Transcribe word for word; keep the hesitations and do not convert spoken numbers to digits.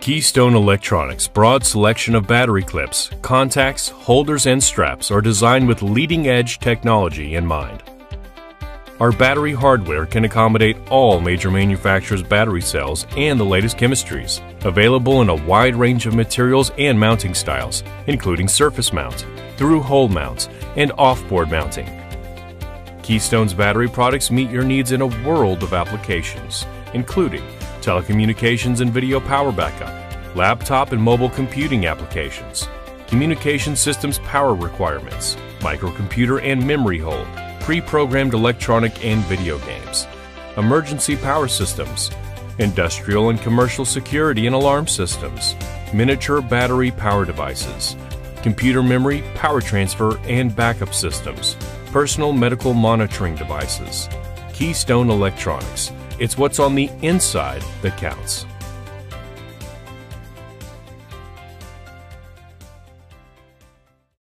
Keystone Electronics' broad selection of battery clips, contacts, holders, and straps are designed with leading-edge technology in mind. Our battery hardware can accommodate all major manufacturers' battery cells and the latest chemistries, available in a wide range of materials and mounting styles, including surface mount, through-hole mounts, and off-board mounting. Keystone's battery products meet your needs in a world of applications, including telecommunications and video power backup, laptop and mobile computing applications, communication systems power requirements, microcomputer and memory hold, pre-programmed electronic and video games, emergency power systems, industrial and commercial security and alarm systems, miniature battery power devices, computer memory, power transfer and backup systems, personal medical monitoring devices. Keystone Electronics. It's what's on the inside that counts.